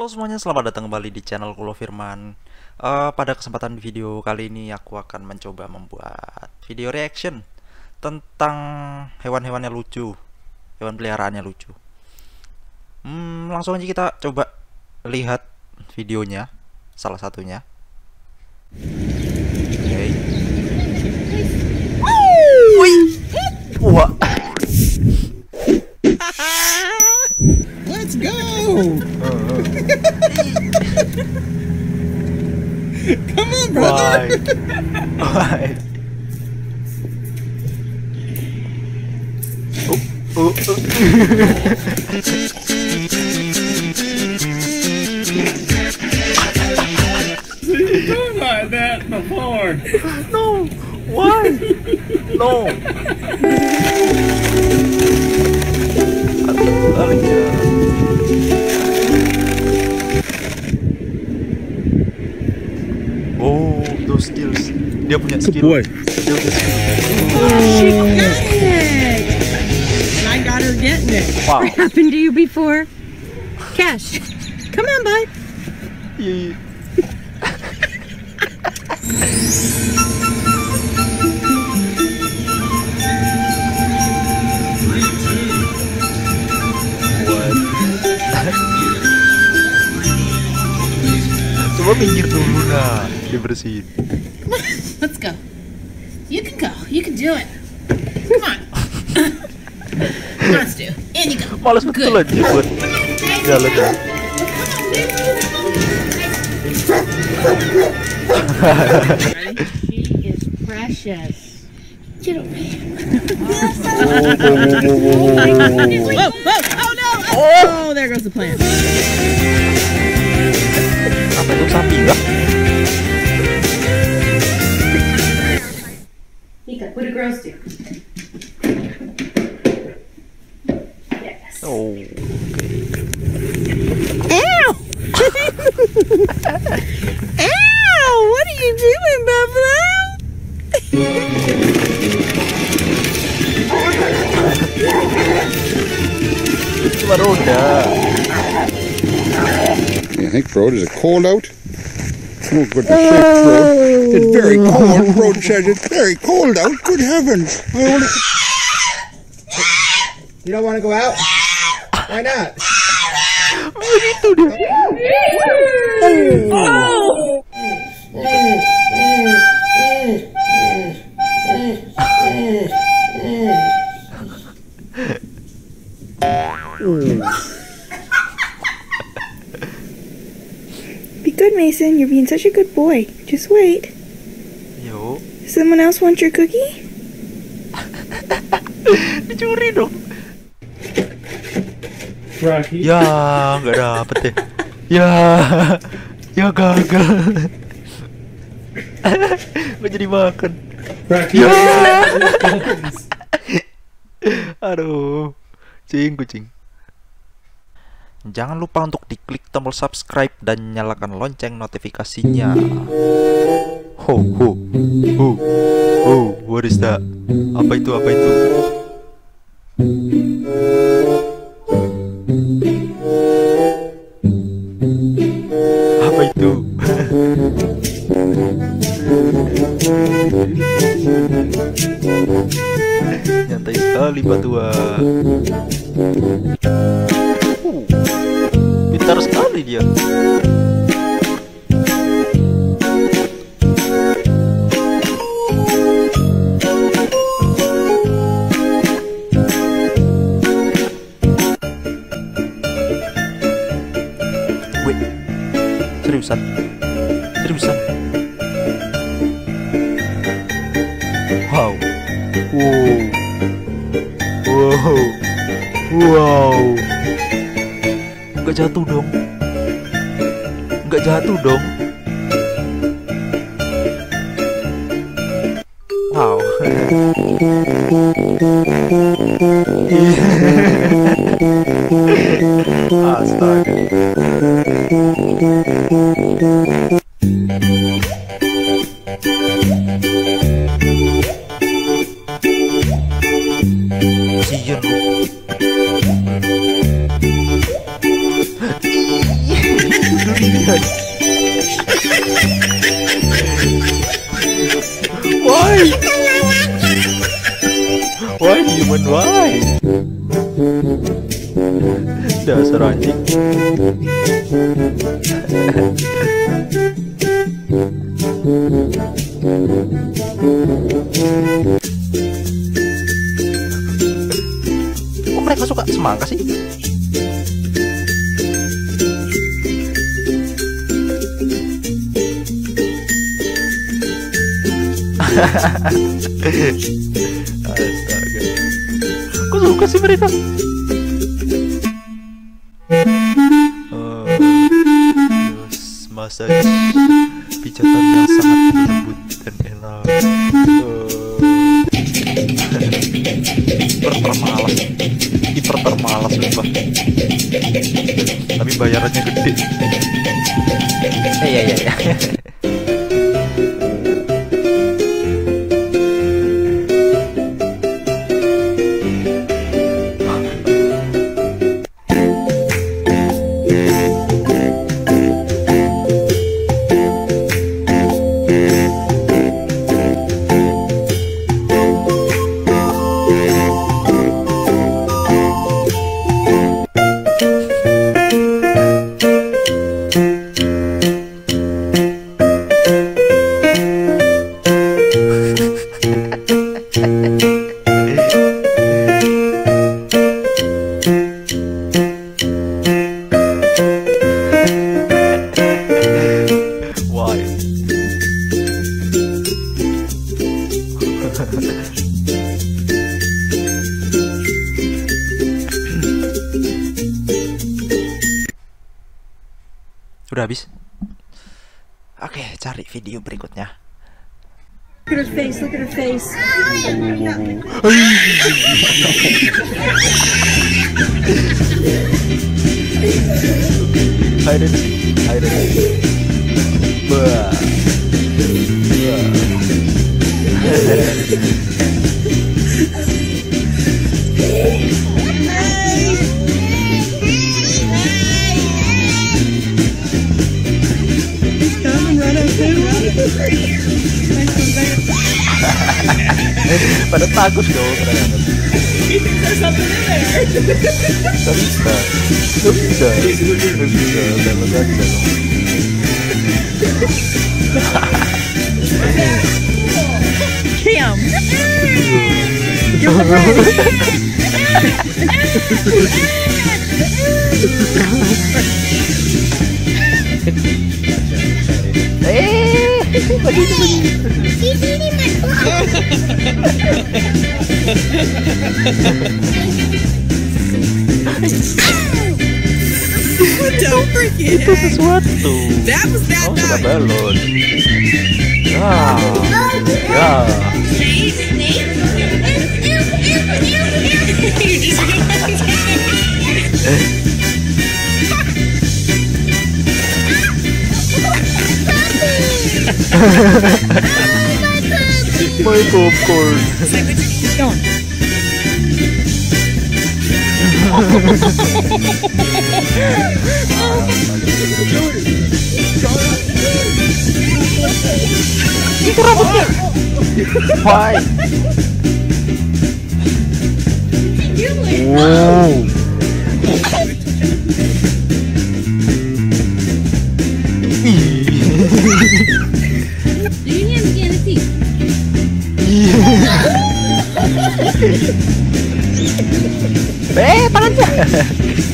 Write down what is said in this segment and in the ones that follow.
Halo semuanya, selamat datang kembali di channel Kulo Firman. Pada kesempatan video kali ini aku akan mencoba membuat video reaction tentang hewan-hewan yang lucu, hewan peliharaannya lucu. Langsung aja kita coba lihat videonya, salah satunya. Okay. Wah. Let's go. Come on, brother. Why? You've done like that before. No. Why? No. Skills. Dia punya skill. Boy. Dia punya skill. She got it. And I got her getting it. Wow. What happened to you before? Cash. Come on, bud. Yeah. Coba minggir dulu dah, dibersihin. Let's go. You can go. You can do it. Come on. Let's do. And you go. Malas betul aja buat jalan dah. She is precious. Get away. Whoa, whoa. Oh no. Oh, there goes the plant. Apa itu sapi lah? Mika, what do girls do? Yes. Oh, okay. Ow! Ow! What are you doing, Buffalo? Cuma roda. I think Frode is a cold out. Oh, goodness sake, Frode. It's very cold. Frode says it's very cold out. Good heavens. You don't want to go out? Why not? Oh. Good, Mason. You're being such a good boy. Just wait. Yo. Someone else want your cookie? Dicuri dong. Rocky. Ya, nggak dapet deh. Ya, ya gagal. Gue jadi makan. Rocky. Ya. Aduh, kucing. Jangan lupa untuk diklik tombol subscribe dan nyalakan lonceng notifikasinya. Ho ho ho ho, what is that? Apa itu? Apa itu? Apa itu? Nyantai sekali Batua. Pintar sekali dia. Wih, seriusan, seriusan. Wow, wow, wow, wow. Nggak jatuh dong, nggak jatuh dong. Wow. Astaga. Sian. Why human, why? Dasar anjing. Kok mereka suka semangka sih? Astaga. Kok suka sih mereka? Massage pijatan yang sangat lembut dan enak. Hiper termalas lupa. Tapi bayarannya gede. Iya. Udah habis. Oke, cari video berikutnya. Look at her face. Pada takut dong. Itu sesuatu. Oh, sudah balon. Ya. My popcorn. Keep going. Itu rambutnya. Why? Wow. Tangannya.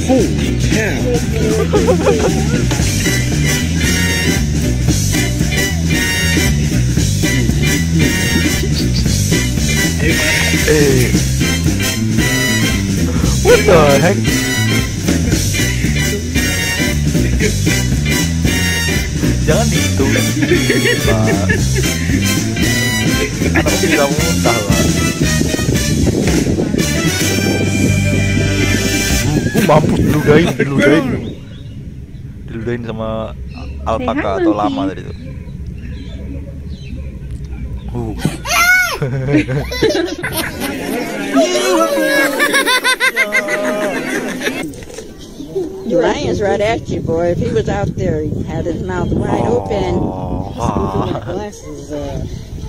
Holy cow. What the heck? Jangan gitu. Aku tidak muntah lah. Mampus, diludahin sama alpaka atau lama tadi tuh. Lion's right at you, boy. If he was out there, he had his mouth wide open. The glass is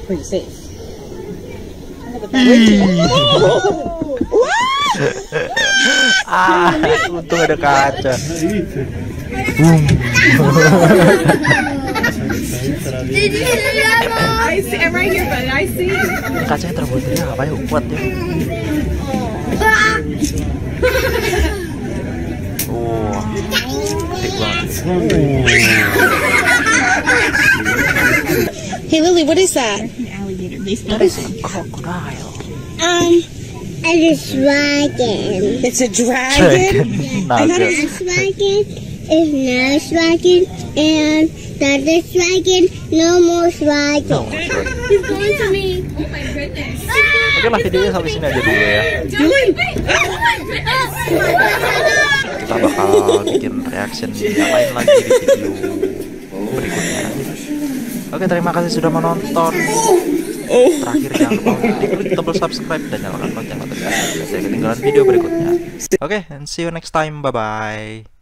pretty safe. Untung ada kaca. Kacanya terbuatnya apa ya, kuat ya. Oh, hey Lily, what is that? That is a crocodile. It's a dragon. It's a dragon? Yeah. I thought it was a dragon. It's no dragon. And that's dragon. No more dragon. No. He's going to me. Oh my goodness. Oke lah, videonya sampai sini aja dulu ya. Kita bakal bikin reaction yang lain lagi di video berikutnya. Oke, terima kasih sudah menonton. Terakhir jangan lupa klik tombol subscribe dan nyalakan lonceng agar tidak ketinggalan video berikutnya. Oke, and see you next time. Bye bye.